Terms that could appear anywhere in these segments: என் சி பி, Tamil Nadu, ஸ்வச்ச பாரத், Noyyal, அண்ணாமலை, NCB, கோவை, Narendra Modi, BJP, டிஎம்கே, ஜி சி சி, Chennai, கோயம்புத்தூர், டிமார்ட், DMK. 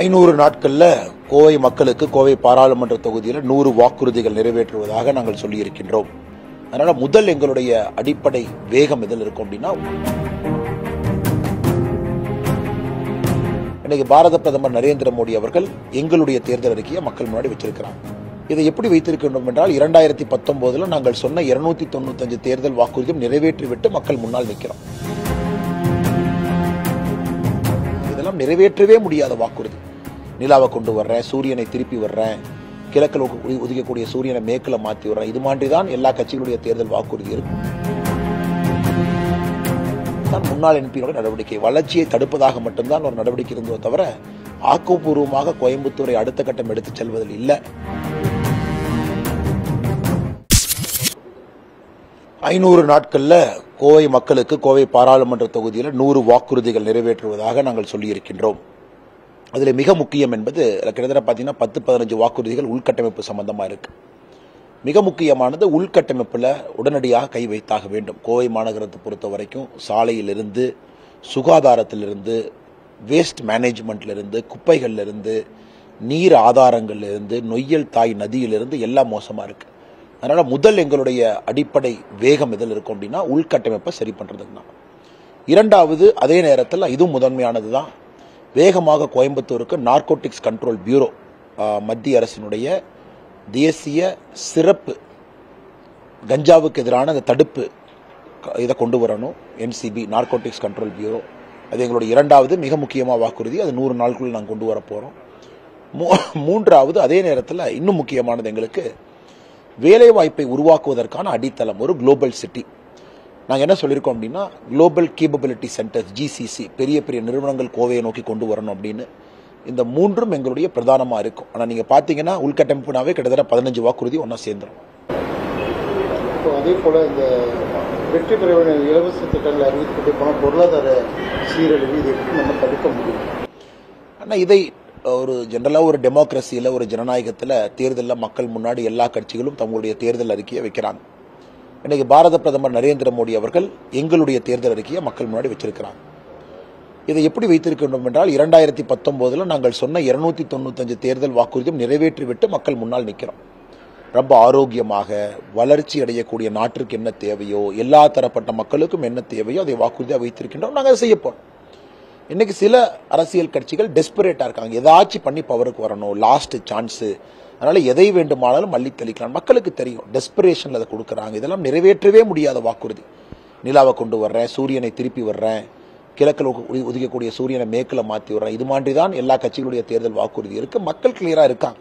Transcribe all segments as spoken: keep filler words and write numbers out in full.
ஐநூறு நாட்களில் கோவை மக்களுக்கு கோவை பாராளுமன்ற தொகுதியில் நூறு வாக்குறுதிகள் நிறைவேற்றுவதாக நாங்கள் சொல்லியிருக்கின்றோம். அதனால் முதல் எங்களுடைய அடிப்படை வேகம் இதில் இருக்கும் அப்படின்னா, இன்னைக்கு பாரத பிரதமர் நரேந்திர மோடி அவர்கள் எங்களுடைய தேர்தல் அறிக்கையை மக்கள் முன்னாடி வச்சிருக்கிறார். இதை எப்படி வைத்திருக்கின்றோம் என்றால், இரண்டாயிரத்தி பத்தொன்பதுல நாங்கள் சொன்ன இருநூத்தி தொண்ணூத்தி அஞ்சு தேர்தல் வாக்குறுதியும் நிறைவேற்றிவிட்டு மக்கள் முன்னால் நிற்கிறோம். இதெல்லாம் நிறைவேற்றவே முடியாத வாக்குறுதி. நிலாவை கொண்டு வர்றேன், சூரியனை திருப்பி வர்றேன், கிழக்கில் உதிக்கக்கூடிய சூரியனை மேற்கில் மாற்றி வர்றேன், இது மாதிரி தான் எல்லா கட்சிகளுடைய தேர்தல் வாக்குறுதி இருக்கும். முன்னாள் எம்பியோட நடவடிக்கை வளர்ச்சியை தடுப்பதாக மட்டும்தான் ஒரு நடவடிக்கை இருந்ததோ தவிர, ஆக்கப்பூர்வமாக கோயம்புத்தூரை அடுத்த கட்டம் எடுத்துச் செல்வதில் இல்லை. ஐநூறு நாட்களில் கோவை மக்களுக்கு கோவை பாராளுமன்ற தொகுதியில் நூறு வாக்குறுதிகள் நிறைவேற்றுவதாக நாங்கள் சொல்லியிருக்கின்றோம். அதில் மிக முக்கியம் என்பது கிட்டத்தட்ட பார்த்தீங்கன்னா பத்து பதினஞ்சு வாக்குறுதிகள் உள்கட்டமைப்பு சம்பந்தமாக இருக்குது. மிக முக்கியமானது உள்கட்டமைப்பில் உடனடியாக கை வைத்தாக வேண்டும். கோவை மாநகரத்தை பொறுத்த வரைக்கும் சாலையிலிருந்து, சுகாதாரத்திலிருந்து, வேஸ்ட் மேனேஜ்மெண்ட்லேருந்து, குப்பைகள்லேருந்து, நீர் ஆதாரங்கள்லேருந்து, நொய்யல் தாய் நதியிலிருந்து எல்லாம் மோசமாக இருக்குது. அதனால் முதல் எங்களுடைய அடிப்படை வேகம் இதில் இருக்கும் அப்படின்னா உள்கட்டமைப்பை சரி பண்ணுறதுக்குன்னா. இரண்டாவது, அதே நேரத்தில் இதுவும் முதன்மையானது தான், வேகமாக கோயம்புத்தூருக்கு நார்கோட்டிக்ஸ் கண்ட்ரோல் பியூரோ, மத்திய அரசினுடைய தேசிய சிறப்பு கஞ்சாவுக்கு எதிரான அந்த தடுப்பு இதை கொண்டு வரணும். என் சி பி narcotics control bureau, அது எங்களுடைய இரண்டாவது மிக முக்கியமாக வாக்குறுதி. அது நூறு நாட்களுக்குள்ள நாங்கள் கொண்டு வர போகிறோம். மூ மூன்றாவது அதே நேரத்தில் இன்னும் முக்கியமானது எங்களுக்கு வேலைவாய்ப்பை உருவாக்குவதற்கான அடித்தளம், ஒரு குளோபல் சிட்டி. நாங்கள் என்ன சொல்லியிருக்கோம் அப்படின்னா, global capability centres ஜி சி சி, பெரிய பெரிய நிறுவனங்கள் கோவையை நோக்கி கொண்டு வரணும் அப்படின்னு. இந்த மூன்றும் எங்களுடைய பிரதானமாக இருக்கும். ஆனால் நீங்கள் பார்த்தீங்கன்னா உள்கட்டமைப்புனாவே கிட்டத்தட்ட பதினஞ்சு வாக்குறுதி ஒன்றா சேர்ந்துடும். இப்போ அதே போல் இந்த வெற்றி பெறவன இலவச திட்டங்கள் அறிவித்துக்கிட்டே போனால் பொருளாதார சீரழிவு இதை எப்படி நம்ம தடுக்க முடியும்? ஆனால் இதை ஒரு ஜென்ரலாக ஒரு டெமோக்ரஸியில், ஒரு ஜனநாயகத்தில் தேர்தலில் மக்கள் முன்னாடி எல்லா கட்சிகளும் தங்களுடைய தேர்தல் அறிக்கையை வைக்கிறாங்க. இன்றைக்கி பாரத பிரதமர் நரேந்திர மோடி அவர்கள் எங்களுடைய தேர்தல் அறிக்கையை மக்கள் முன்னாடி வச்சிருக்கிறாங்க. இதை எப்படி வைத்திருக்கின்றோம் என்றால், இரண்டாயிரத்தி பத்தொன்பதில் நாங்கள் சொன்ன இருநூத்தி தொண்ணூத்தஞ்சு தேர்தல் வாக்குறுதியும் நிறைவேற்றிவிட்டு மக்கள் முன்னால் நிற்கிறோம். ரொம்ப ஆரோக்கியமாக வளர்ச்சி அடையக்கூடிய நாட்டிற்கு என்ன தேவையோ, எல்லா தரப்பட்ட மக்களுக்கும் என்ன தேவையோ அதை வாக்குறுதியாக வைத்திருக்கின்றோம். நாங்கள் செய்யப்போம். இன்னைக்கு சில அரசியல் கட்சிகள் டெஸ்பரேட்டாக இருக்காங்க, ஏதாச்சும் பண்ணி பவருக்கு வரணும், லாஸ்ட் சான்ஸு, அதனால் எதை வேண்டுமானாலும் அள்ளி தெளிக்கலாம். மக்களுக்கு தெரியும் டெஸ்பரேஷனில் அதை கொடுக்குறாங்க. இதெல்லாம் நிறைவேற்றவே முடியாத வாக்குறுதி. நிலாவை கொண்டு வர்றேன், சூரியனை திருப்பி வர்றேன், கிழக்கில் உதிக்கக்கூடிய சூரியனை மேற்கில் மாற்றி வர்றேன், இது மாதிரி தான் எல்லா கட்சிகளுடைய தேர்தல் வாக்குறுதி இருக்குது. மக்கள் கிளியராக இருக்காங்க.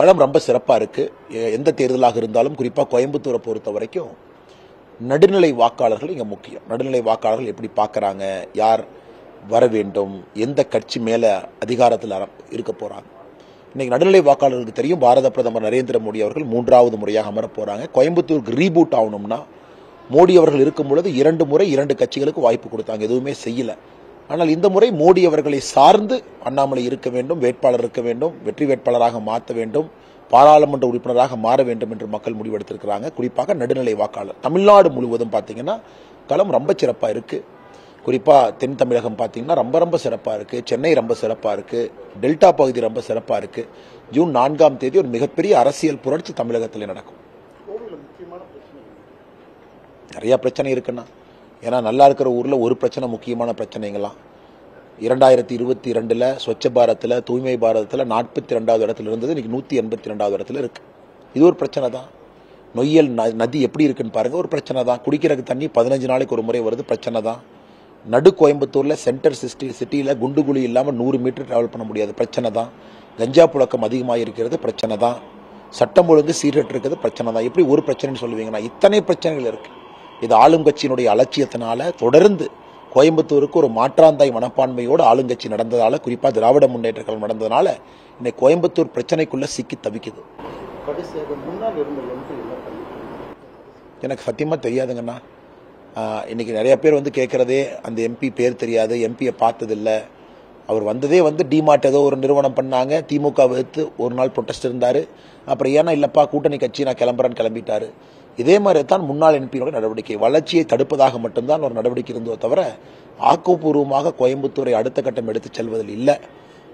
களம் ரொம்ப சிறப்பாக இருக்குது. எந்த தேர்தலாக இருந்தாலும் குறிப்பாக கோயம்புத்தூரை பொறுத்த வரைக்கும் நடுநிலை வாக்காளர்கள் இங்கே முக்கியம். நடுநிலை வாக்காளர்கள் எப்படி பார்க்குறாங்க, யார் வர வேண்டும், எந்த கட்சி மேலே அதிகாரத்தில் இருக்க போகிறாங்க. இன்றைக்கி நடுநிலை வாக்காளர்களுக்கு தெரியும், பாரத பிரதமர் நரேந்திர மோடி அவர்கள் மூன்றாவது முறையாக அமரப் போகிறாங்க. கோயம்புத்தூருக்கு ரீபூட் ஆகணும்னா மோடி அவர்கள் இருக்கும் பொழுது இரண்டு முறை இரண்டு கட்சிகளுக்கு வாய்ப்பு கொடுத்தாங்க, எதுவுமே செய்யலை. ஆனால் இந்த முறை மோடி அவர்களை சார்ந்து அண்ணாமலை இருக்க வேண்டும், வேட்பாளர் இருக்க வேண்டும், வெற்றி வேட்பாளராக மாற்ற வேண்டும், பாராளுமன்ற உறுப்பினராக மாற வேண்டும் என்று மக்கள் முடிவெடுத்திருக்கிறாங்க. குறிப்பாக நடுநிலை வாக்காளர் தமிழ்நாடு முழுவதும் பார்த்தீங்கன்னா களம் ரொம்ப சிறப்பாக இருக்குது. குறிப்பாக தென் தமிழகம் பார்த்தீங்கன்னா ரொம்ப ரொம்ப சிறப்பாக இருக்குது, சென்னை ரொம்ப சிறப்பாக இருக்குது, டெல்டா பகுதி ரொம்ப சிறப்பாக இருக்குது. ஜூன் நான்காம் தேதி ஒரு மிகப்பெரிய அரசியல் புரட்சி தமிழகத்தில் நடக்கும். நிறையா பிரச்சனை இருக்குன்னா, ஏன்னா நல்லா இருக்கிற ஊரில் ஒரு பிரச்சனை முக்கியமான பிரச்சனைங்களாம். இரண்டாயிரத்தி இருபத்தி இரண்டில் ஸ்வச்ச பாரத்தில், தூய்மை பாரதத்தில் நாற்பத்தி ரெண்டாவது இடத்துல இருந்தது, இன்றைக்கி நூற்றி எண்பத்தி ரெண்டாவது இடத்துல இருக்குது. இது ஒரு பிரச்சனை தான். நொய்யல் ந நதி எப்படி இருக்குன்னு பாருங்கள், ஒரு பிரச்சனை தான். குடிக்கிறதுக்கு தண்ணி பதினஞ்சு நாளைக்கு ஒரு முறை வருது, பிரச்சனை தான். நடு கோயம்புத்தூரில் சென்டர் சிஸ்டி சிட்டியில் குண்டுகுழி இல்லாமல் நூறு மீட்டர் ட்ராவல் பண்ண முடியாது, பிரச்சனை தான். கஞ்சா புழக்கம் அதிகமாக இருக்கிறது, பிரச்சனை தான். சட்டம் ஒழுங்கு சீரட்டு இருக்கிறது, பிரச்சனை தான். எப்படி ஒரு பிரச்சனைன்னு சொல்லுவீங்கன்னா, இத்தனை பிரச்சனைகள் இருக்குது. இது ஆளுங்கட்சியினுடைய அலட்சியத்தினால தொடர்ந்து கோயம்புத்தூருக்கு ஒரு மாற்றாந்தாய் மனப்பான்மையோடு ஆளுங்கட்சி நடந்ததால, குறிப்பாக திராவிட முன்னேற்ற கழகம் நடந்ததுனால இன்னைக்கு கோயம்புத்தூர் பிரச்சனைக்குள்ளே சிக்கி தவிக்குது. எனக்கு சத்தியமாக தெரியாதுங்கண்ணா. இன்னைக்கு நிறைய பேர் வந்து கேட்குறதே, அந்த எம்பி பேர் தெரியாது, எம்பியை பார்த்ததில்லை, அவர் வந்ததே வந்து டிமார்ட் ஏதோ ஒரு நிறுவனம் பண்ணாங்க, திமுக எதிர்த்து ஒரு நாள் ப்ரொட்டஸ்ட் இருந்தார், அப்புறம் ஏன்னா இல்லைப்பா கூட்டணி கட்சி நான் கிளம்புறேன்னு கிளம்பிட்டாரு. இதே மாதிரி தான் முன்னாள் எம்பியோட நடவடிக்கை வளர்ச்சியை தடுப்பதாக மட்டும்தான் ஒரு நடவடிக்கை இருந்தோ தவிர ஆக்கப்பூர்வமாக கோயம்புத்தூரை அடுத்த கட்டம் எடுத்து செல்வதில் இல்லை.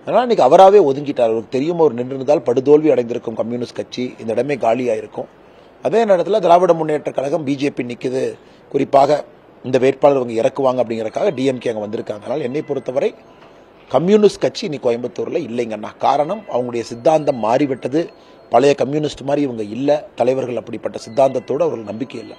அதனால் இன்னைக்கு அவராகவே ஒதுங்கிட்டார். அவருக்கு தெரியும் அவர் நின்றிருந்தால் படுதோல்வி அடைந்திருக்கும் கம்யூனிஸ்ட் கட்சி, இந்த இடமே காலியாக இருக்கும். அதே நேரத்தில் திராவிட முன்னேற்ற கழகம் பிஜேபி நிற்குது, குறிப்பாக இந்த வேட்பாளர் இவங்க இறக்குவாங்க அப்படிங்கிறக்காக டிஎம்கே அங்கே வந்திருக்காங்க. அதனால் என்னை பொறுத்தவரை கம்யூனிஸ்ட் கட்சி இன்னைக்கு கோயம்புத்தூரில் இல்லைங்கண்ணா. காரணம், அவங்களுடைய சித்தாந்தம் மாறிவிட்டது. பழைய கம்யூனிஸ்ட் மாதிரி இவங்க இல்லை. தலைவர்கள் அப்படிப்பட்ட சித்தாந்தத்தோடு அவர்கள் நம்பிக்கை இல்லை.